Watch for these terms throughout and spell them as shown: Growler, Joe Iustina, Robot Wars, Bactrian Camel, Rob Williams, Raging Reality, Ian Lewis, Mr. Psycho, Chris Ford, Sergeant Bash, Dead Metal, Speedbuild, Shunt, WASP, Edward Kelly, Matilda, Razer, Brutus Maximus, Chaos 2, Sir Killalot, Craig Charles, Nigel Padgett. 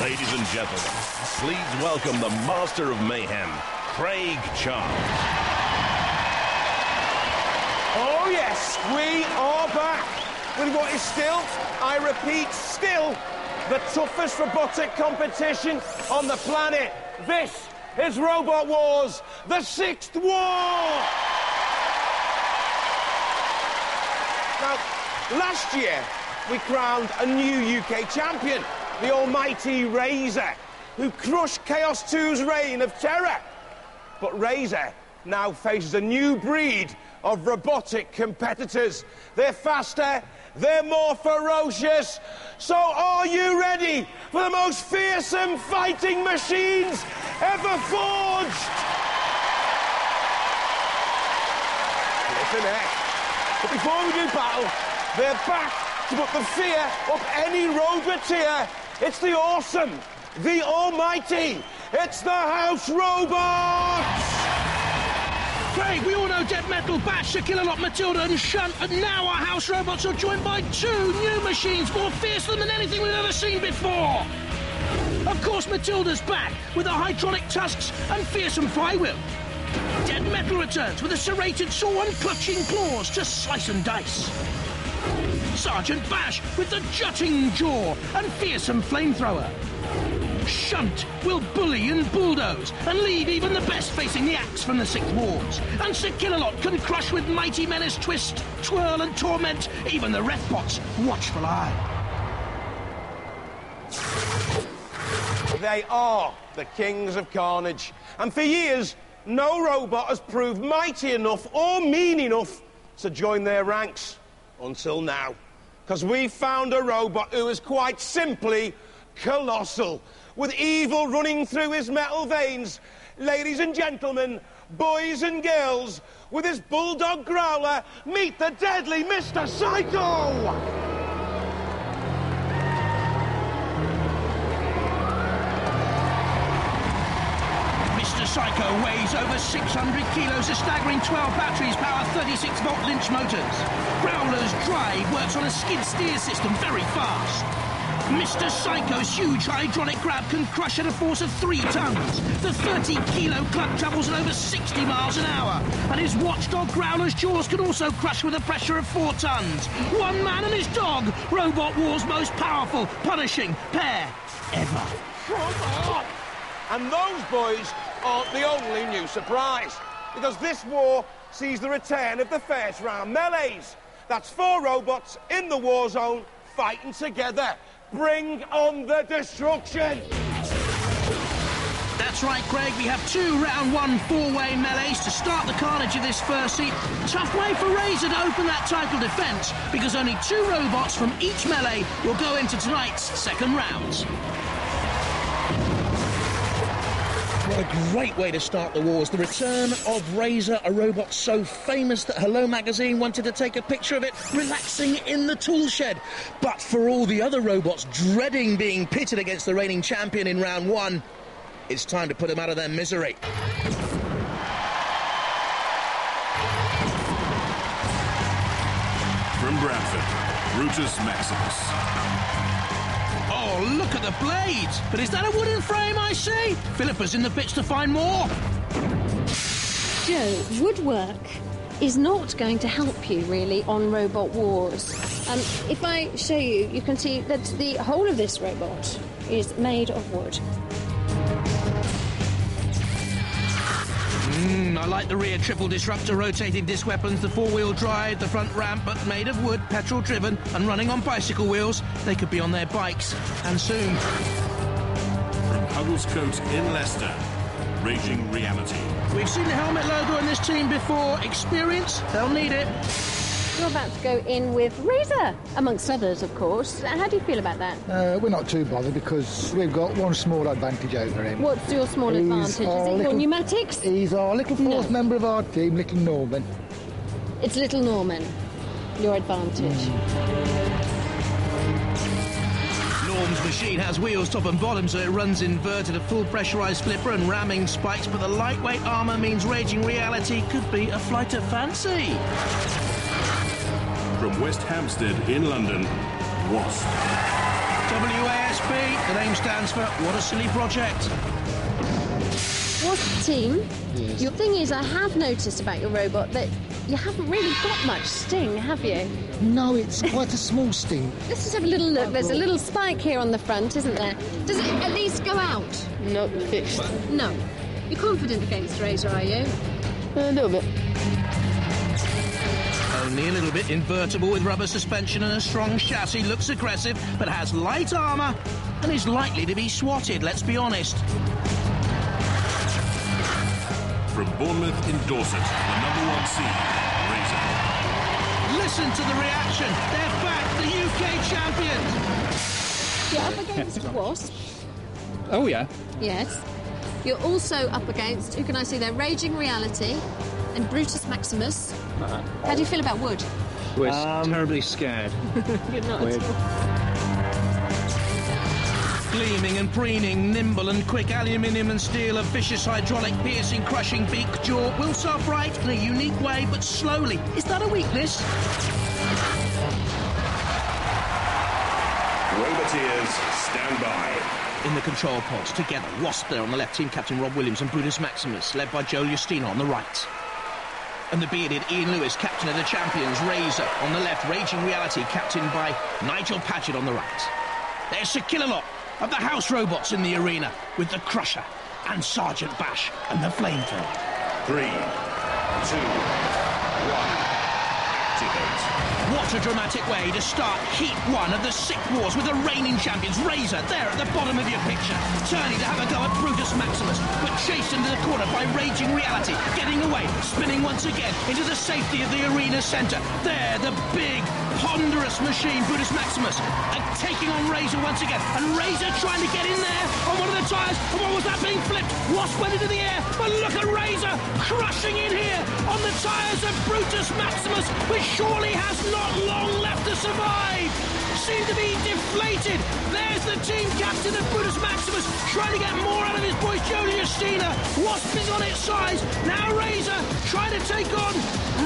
Ladies and gentlemen, please welcome the master of mayhem, Craig Charles. Oh yes, we are back with what is still, I repeat, still the toughest robotic competition on the planet. This is Robot Wars, the Sixth War! Now, last year, we crowned a new UK champion, the almighty Razer, who crushed Chaos 2's reign of terror. But Razer now faces a new breed of robotic competitors. They're faster, they're more ferocious. So are you ready for the most fearsome fighting machines ever forged? Listen here. But before we do battle, they're back to put the fear of any roboteer. It's the awesome, the almighty, it's the House Robots! Craig, we all know Dead Metal, Bash, Sir Killalot, Matilda and Shunt, but now our House Robots are joined by two new machines more fearsome than anything we've ever seen before. Of course, Matilda's back with her hydraulic tusks and fearsome flywheel. Dead Metal returns with a serrated saw and clutching claws to slice and dice. Sergeant Bash with the jutting jaw and fearsome flamethrower. Shunt will bully and bulldoze and leave even the best facing the axe from the Sixth Wars. And Sir Killalot can crush with mighty menace, twist, twirl and torment even the Rethbot's watchful eye. They are the kings of carnage. And for years, no robot has proved mighty enough or mean enough to join their ranks. Until now. Because we found a robot who is quite simply colossal, with evil running through his metal veins. Ladies and gentlemen, boys and girls, with his bulldog growler, meet the deadly Mr. Psycho! Psycho weighs over 600 kilos, a staggering 12 batteries power 36-volt Lynch motors. Growler's drive works on a skid-steer system very fast. Mr. Psycho's huge hydraulic grab can crush at a force of 3 tons. The 30-kilo club travels at over 60 miles an hour. And his watchdog Growler's jaws can also crush with a pressure of 4 tons. One man and his dog, Robot Wars' most powerful, punishing pair ever. And those boys aren't the only new surprise, because this war sees the return of the first round melees. That's 4 robots in the war zone fighting together. Bring on the destruction! That's right, Craig, we have 2 round 1 4-way melees to start the carnage of this first heat. Tough way for Razer to open that title defence, because only 2 robots from each melee will go into tonight's second round. What a great way to start the wars. The return of Razer, a robot so famous that Hello Magazine wanted to take a picture of it relaxing in the tool shed. But for all the other robots dreading being pitted against the reigning champion in round 1, it's time to put them out of their misery. From Bradford, Brutus Maximus. Oh, look at the blades! But is that a wooden frame I see? Philippa's in the pits to find more. Joe, woodwork is not going to help you, really, on Robot Wars. If I show you, you can see that the whole of this robot is made of wood. I like the rear triple disruptor, rotating disc weapons, the four-wheel drive, the front ramp, but made of wood, petrol-driven, and running on bicycle wheels. They could be on their bikes, and soon. From Huddlescote in Leicester, Raging Reality. We've seen the helmet logo on this team before. Experience, they'll need it. You're about to go in with Razer, amongst others, of course. How do you feel about that? We're not too bothered because we've got one small advantage over him. What's your small advantage? Is it your pneumatics? He's our little fourth member of our team, Little Norman. It's Little Norman, your advantage. Norm's machine has wheels, top and bottom, so it runs inverted, a full pressurised flipper and ramming spikes, but the lightweight armour means Raging Reality could be a flight of fancy. From West Hampstead in London, WASP. So WASP, the name stands for What a Silly Project. Wasp team, yes. Your thing is, I have noticed about your robot that you haven't really got much sting, have you? No, it's quite a small sting. Let's just have a little look. There's a little spike here on the front, isn't there? Does it at least go out? No, fixed. No. You're confident against Razer, are you? A little bit. Only a little bit. Invertible with rubber suspension and a strong chassis, looks aggressive but has light armour and is likely to be swatted, let's be honest. From Bournemouth in Dorset, the #1 seed, Razer. Listen to the reaction. They're back, the UK champions. You're up against Wasp. Oh, yeah. Yes. You're also up against, who can I see there? Raging Reality and Brutus Maximus. How do you feel about Wood? We're terribly scared. You're not weird at all. Gleaming and preening, nimble and quick, aluminium and steel, a vicious hydraulic, piercing, crushing beak, jaw, will start bright in a unique way, but slowly. Is that a weakness? Roboteers, stand by. In the control pods, together, Wasp there on the left, team captain Rob Williams, and Brutus Maximus, led by Joe Iustina on the right. And the bearded Ian Lewis, captain of the champions, Razer on the left, Raging Reality, captained by Nigel Padgett on the right. There's Sir Killalot of the house robots in the arena, with the Crusher and Sergeant Bash and the Flamethrower. 3, 2, 1. What a dramatic way to start Heat 1 of the Sick Wars with the reigning champions, Razer, there at the bottom of your picture. Turning to have a go at Brutus Maximus, but chased into the corner by Raging Reality, getting away, spinning once again into the safety of the arena centre. There, the big, ponderous machine, Brutus Maximus, and taking on Razer once again. And Razer trying to get in there on one of the tyres, and what was that being flipped? Wasp went into the air, but look at Razer crushing in here on the tyres of Brutus Maximus, which surely has not long left to survive. Seemed to be deflated. There's the team captain of Brutus Maximus trying to get more out of his boys, Joe Iustina. Wasp is on its sides. Now Razer trying to take on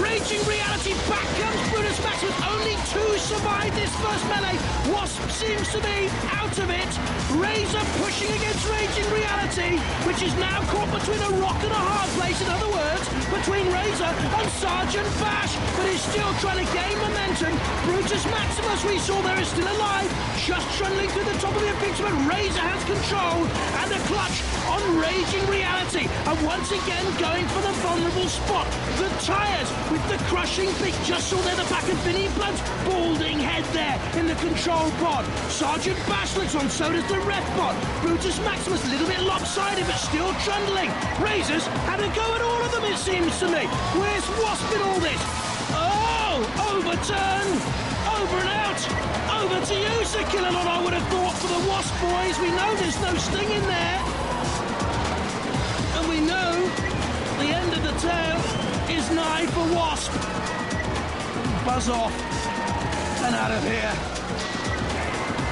Raging Reality. Back comes Brutus Maximus. Only two survived this first melee. Wasp seems to be out of it. Razer pushing against Raging Reality, which is now caught between a rock and a hard place. In other words, between Razer and Sergeant Bash, but is still trying to gain momentum. Brutus Maximus, we saw there, is still alive, just trundling to the top of the picture, but Razer has control and a clutch on Raging Reality, and once again going for the vulnerable spot, the tyres, with the crushing beak. Just saw there the back of Vinnie Blunt's balding head there in the control pod. Sergeant Bash looks on, so does the ref pod. Brutus Maximus a little bit lopsided, but still trundling. Razer's had a go at all of them, it seems to me. Where's Wasp in all this? Overturn, over and out, over to you, Sir Killalot, I would have thought, for the Wasp boys. We know there's no sting in there, and we know the end of the tale is nigh for Wasp. Buzz off and out of here,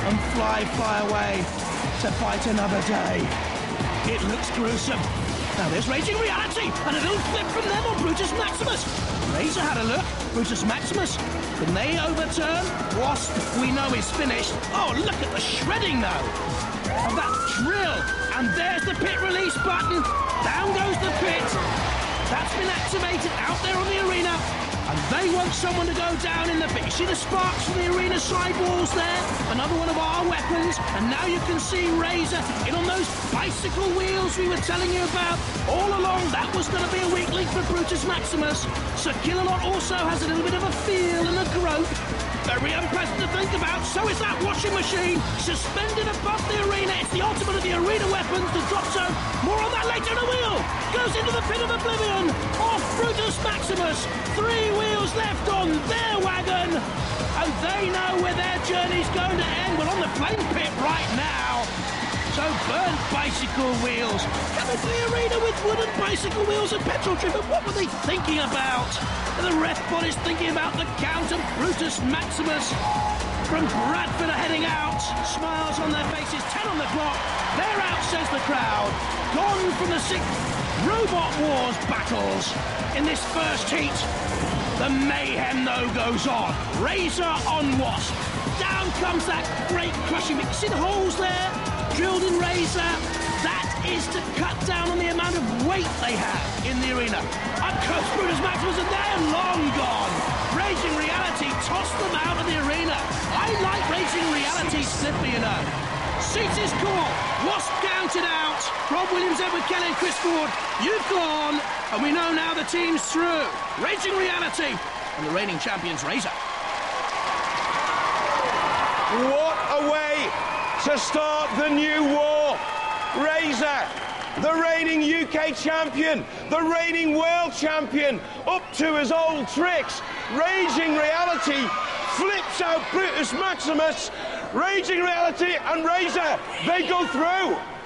and fly away to fight another day. It looks gruesome. Now there's Raging Reality, and a little flip from them on Brutus Maximus. Razer had a look, Brutus Maximus. Can they overturn Wasp? We know is finished. Oh, look at the shredding, though, of that drill. And there's the pit release button. Down goes the pit. That's been activated out there on the arena, and they want someone to go down in the pit. You see the sparks from the arena side walls there? Another one of our weapons, and now you can see Razer in on those bicycle wheels we were telling you about. All along, that was going to be a weak link for Brutus Maximus. Sir Killalot also has a little bit of a feel and a grope. Very unpleasant to think about. So is that washing machine, suspended above the arena. It's the ultimate of the arena weapons, the drop zone. More on that later. And a wheel goes into the pit of oblivion. Off Brutus Maximus. 3 wheels left on their wagon, and they know where their journey's going to end. Well, on the flame pit right now. So burnt bicycle wheels coming to the arena with wooden bicycle wheels and petrol driven. What were they thinking about? And the ref bot is thinking about the count, and Brutus Maximus from Bradford are heading out. Smiles on their faces, 10 on the clock. They're out, says the crowd. Gone from the 6th Robot Wars battles in this first heat. The mayhem, though, goes on. Razer on Wasp. down comes that great crushing mix in holes there, drilled in Razer. That is to cut down on the amount of weight they have in the arena. Up comes Brutus Maximus and they're long gone. Raging Reality tossed them out of the arena. I like Raging Reality slippy enough. Seat is caught, WASP counted out. Rob Williams, Edward Kelly and Chris Ford, you've gone. And we know now the team's through. Raging Reality and the reigning champions Razer. What a way to start the new war! Razer, the reigning UK champion, the reigning world champion, up to his old tricks. Raging Reality flips out Brutus Maximus. Raging Reality and Razer, they go through.